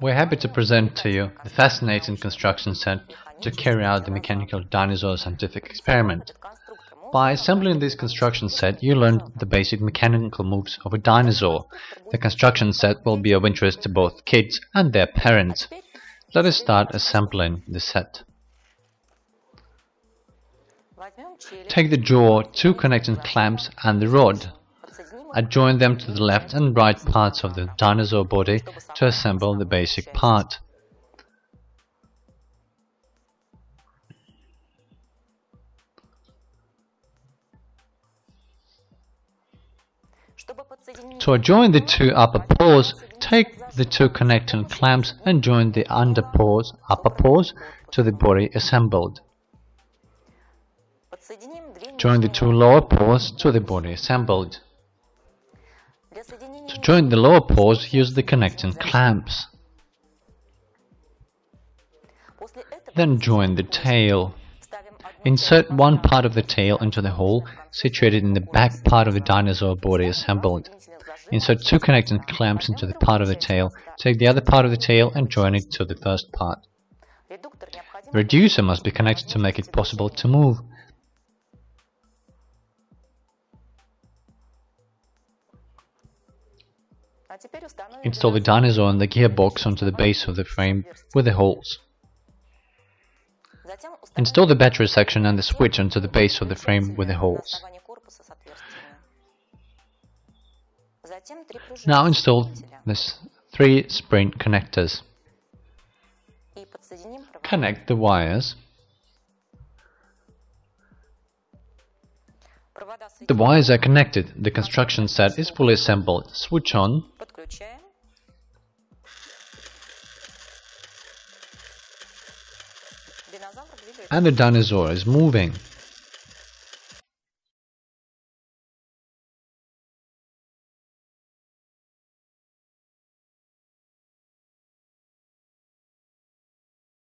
We're happy to present to you the fascinating construction set to carry out the mechanical dinosaur scientific experiment. By assembling this construction set, you learn the basic mechanical moves of a dinosaur. The construction set will be of interest to both kids and their parents. Let us start assembling the set. Take the jaw, two connecting clamps and the rod. Adjoin them to the left and right parts of the dinosaur body to assemble the basic part. To adjoin the two upper paws, take the two connecting clamps and join the underpaws, upper paws, to the body assembled. Join the two lower paws to the body assembled. To join the lower paws, use the connecting clamps. Then join the tail. Insert one part of the tail into the hole situated in the back part of the dinosaur body assembled. Insert two connecting clamps into the part of the tail. Take the other part of the tail and join it to the first part. The reducer must be connected to make it possible to move. Install the dinosaur and the gearbox onto the base of the frame with the holes. Install the battery section and the switch onto the base of the frame with the holes. Now install the three spring connectors. Connect the wires. The wires are connected. The construction set is fully assembled. Switch on. And the dinosaur is moving.